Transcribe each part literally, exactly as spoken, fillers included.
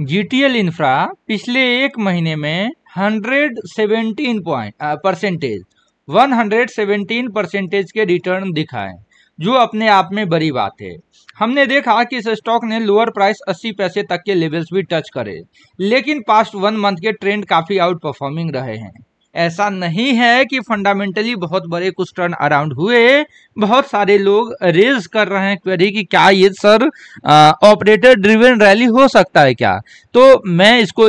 जी T L infra पिछले एक महीने में एक सौ सत्रह पॉइंट परसेंटेज एक सौ सत्रह परसेंटेज के रिटर्न दिखाए, जो अपने आप में बड़ी बात है। हमने देखा कि इस स्टॉक ने लोअर प्राइस अस्सी पैसे तक के लेवल्स भी टच करे, लेकिन पास्ट वन मंथ के ट्रेंड काफ़ी आउट परफॉर्मिंग रहे हैं। ऐसा नहीं है कि फंडामेंटली बहुत बड़े कुछ टर्न अराउंड हुए। बहुत सारे लोग रेज कर रहे हैं क्वेरी कि क्या ये सर ऑपरेटर ड्रिवन रैली हो सकता है क्या, तो मैं इसको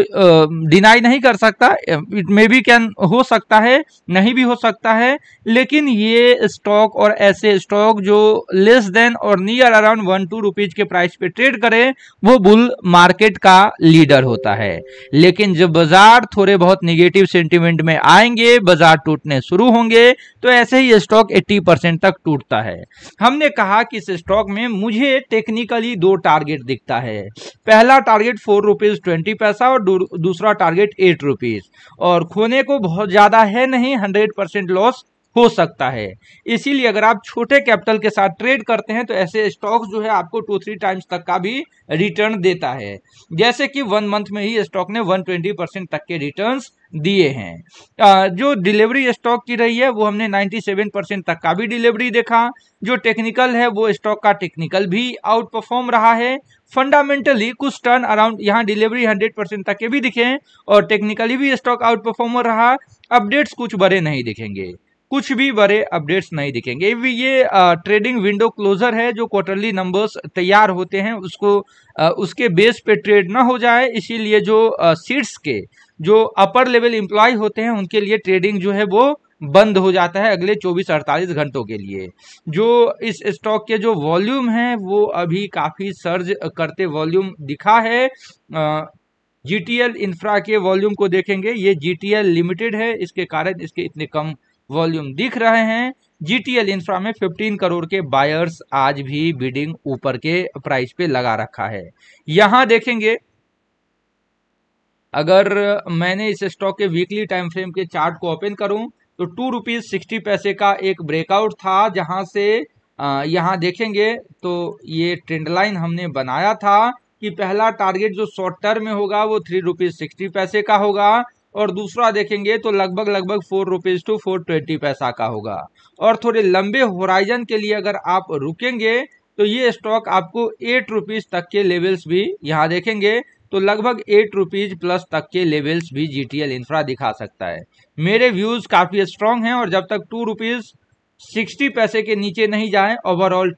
डिनाई नहीं कर सकता। इट मे बी कैन हो सकता है, नहीं भी हो सकता है, लेकिन ये स्टॉक और ऐसे स्टॉक जो लेस देन और near around one two rupees के प्राइस पे ट्रेड करें वो बुल मार्केट का लीडर होता है। लेकिन जब बाजार थोड़े बहुत निगेटिव सेंटिमेंट में आएंगे, बाजार टूटने शुरू होंगे, तो ऐसे ही स्टॉक अस्सी परसेंट तक टूटता है। हमने कहा कि इस स्टॉक में मुझे टेक्निकली दो टारगेट दिखता है। पहला टारगेट फोर रुपीज ट्वेंटी पैसा और दूसरा टारगेट एट रुपीज, और खोने को बहुत ज्यादा है नहीं, हंड्रेड परसेंट लॉस हो सकता है। इसीलिए अगर आप छोटे कैपिटल के साथ ट्रेड करते हैं तो ऐसे स्टॉक्स जो है आपको टू थ्री टाइम्स तक का भी रिटर्न देता है, जैसे कि वन मंथ में ही स्टॉक ने वन ट्वेंटी परसेंट तक के रिटर्न्स दिए हैं। जो डिलीवरी स्टॉक की रही है वो हमने सत्तानवे परसेंट तक का भी डिलीवरी देखा। जो टेक्निकल है वो स्टॉक का टेक्निकल भी आउट परफॉर्म रहा है। फंडामेंटली कुछ टर्न अराउंड यहाँ डिलीवरी सौ परसेंट तक के भी दिखे और टेक्निकली भी स्टॉक आउट परफॉर्म रहा। अपडेट्स कुछ बड़े नहीं दिखेंगे, कुछ भी बड़े अपडेट्स नहीं दिखेंगे। ये ट्रेडिंग विंडो क्लोजर है, जो क्वार्टरली नंबर्स तैयार होते हैं उसको आ, उसके बेस पे ट्रेड ना हो जाए, इसीलिए जो सीट्स के जो अपर लेवल एम्प्लॉय होते हैं उनके लिए ट्रेडिंग जो है वो बंद हो जाता है अगले चौबीस अड़तालीस घंटों के लिए। जो इस स्टॉक के जो वॉल्यूम है वो अभी काफ़ी सर्ज करते वॉल्यूम दिखा है। Ah, G T L infra के वॉल्यूम को देखेंगे, ये जी टी एल लिमिटेड है, इसके कारण इसके इतने कम वॉल्यूम दिख रहे हैं। जी टी एल इंफ्रा में पंद्रह करोड़ के बायर्स आज भी बिडिंग ऊपर के प्राइस पे लगा रखा है। यहाँ देखेंगे, अगर मैंने इस स्टॉक के वीकली टाइम फ्रेम के चार्ट को ओपन करूं तो टू रुपीज सिक्सटी पैसे का एक ब्रेकआउट था, जहां से यहाँ देखेंगे तो ये ट्रेंड लाइन हमने बनाया था कि पहला टारगेट जो शॉर्ट टर्म में होगा वो थ्री रुपीज सिक्सटी पैसे का होगा और दूसरा देखेंगे तो लगभग लगभग four rupees to four twenty पैसा का होगा। और थोड़े लंबे होराइजन के लिए अगर आप रुकेंगे तो ये स्टॉक आपको एट रुपीज तक के लेवल्स भी यहाँ देखेंगे तो लगभग एट रुपीज प्लस तक के लेवल्स भी जी टी एल इंफ्रा दिखा सकता है। मेरे व्यूज काफी स्ट्रांग हैं और जब तक टू रुपीज सिक्सटी पैसे के नीचे नहीं जाए ओवरऑल